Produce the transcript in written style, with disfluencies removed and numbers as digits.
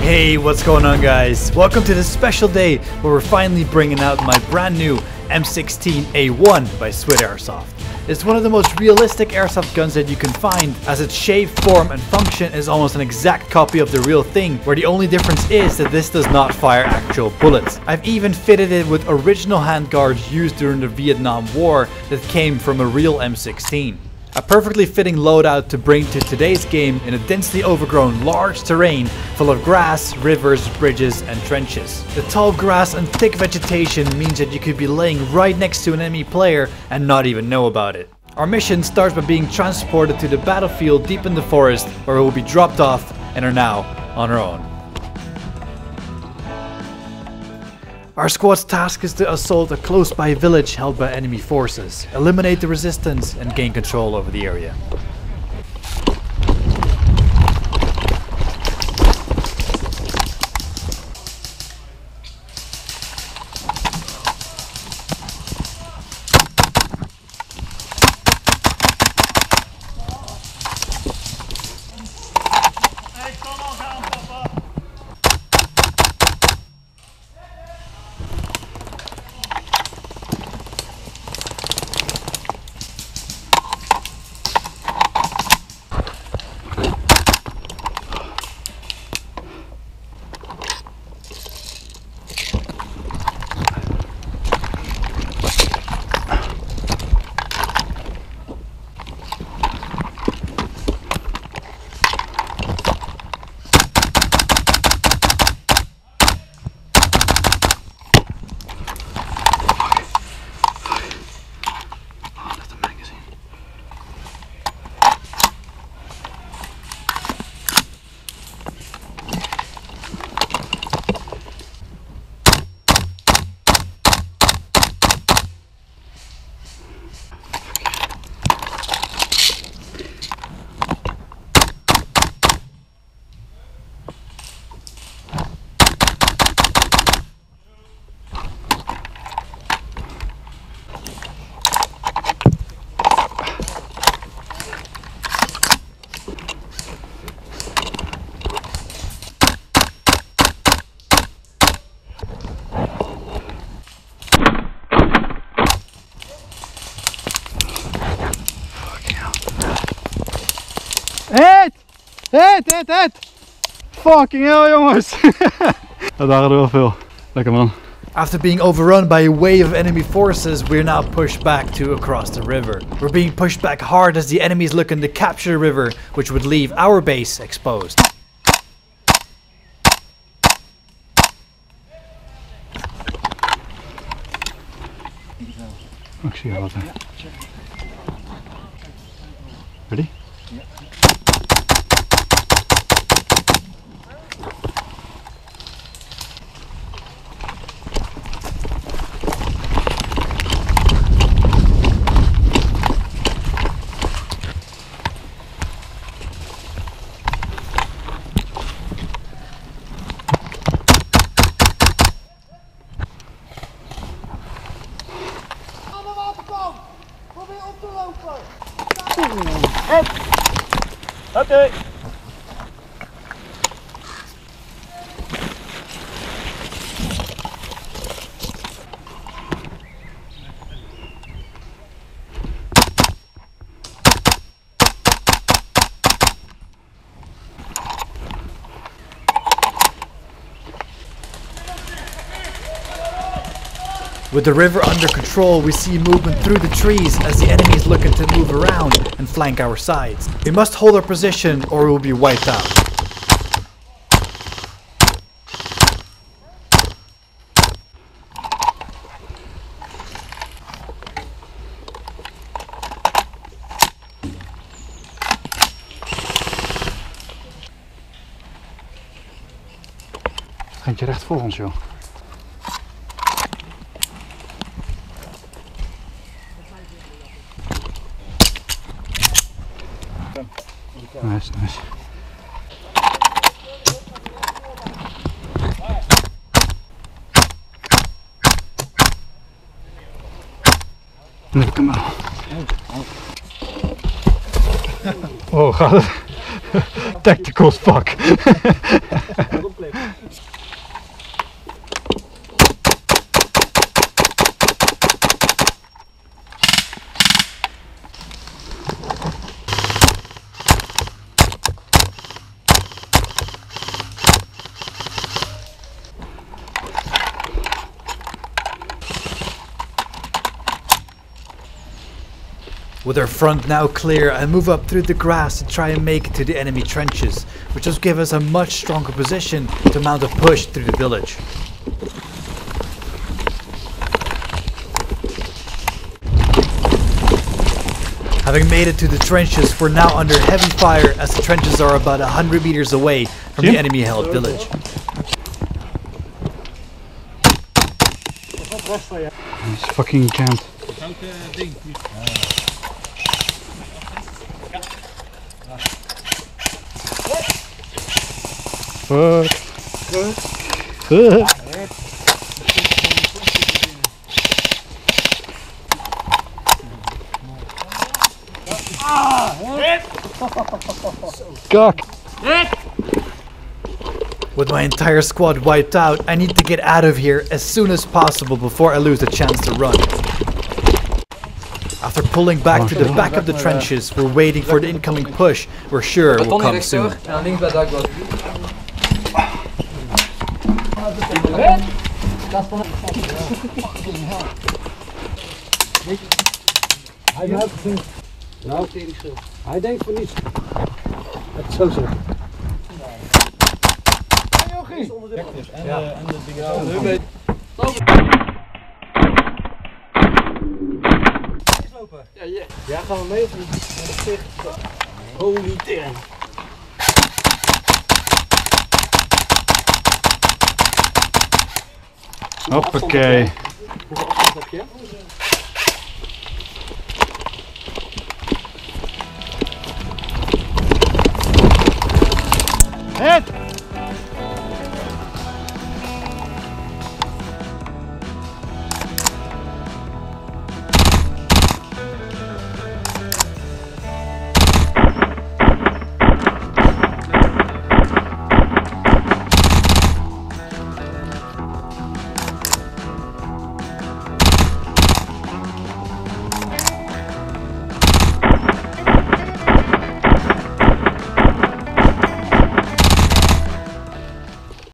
Hey, what's going on, guys? Welcome to this special day where we're finally bringing out my brand new M16A1 by Swit Airsoft. It's one of the most realistic airsoft guns that you can find, as its shape, form and function is almost an exact copy of the real thing, where the only difference is that this does not fire actual bullets. I've even fitted it with original handguards used during the Vietnam War that came from a real M16. A perfectly fitting loadout to bring to today's game in a densely overgrown large terrain full of grass, rivers, bridges and trenches. The tall grass and thick vegetation means that you could be laying right next to an enemy player and not even know about it. Our mission starts by being transported to the battlefield deep in the forest, where we will be dropped off and are now on our own. Our squad's task is to assault a close-by village held by enemy forces, eliminate the resistance and gain control over the area. Fucking hell, jongens! Dat waren er wel veel. Lekker man. After being overrun by a wave of enemy forces, we're now pushed back to across the river. We're being pushed back hard as the enemy's looking to capture the river, which would leave our base exposed. Ik zie je water. Ready? Okay. With the river under control, we see movement through the trees as the enemy is looking to move around and flank our sides. We must hold our position or we will be wiped out. Eentje recht voor ons, joh. Nice, nice. Look him out. Oh, tactical as fuck. With our front now clear, I move up through the grass to try and make it to the enemy trenches, which does give us a much stronger position to mount a push through the village. Having made it to the trenches, we're now under heavy fire as the trenches are about 100 meters away from the enemy held village. He's fucking jammed. Fuck. With my entire squad wiped out, I need to get out of here as soon as possible before I lose the chance to run. After pulling back to the back of the trenches, we're waiting for the incoming push. We're sure it will come soon. Nou, hij denkt voor niets. Dat is zo zo. Hey Jochie! En de digitale. Lopen. Ja, gaan we mee of niet? Holy tering. Hoppakee. Hoeveel afstand heb je? Hit!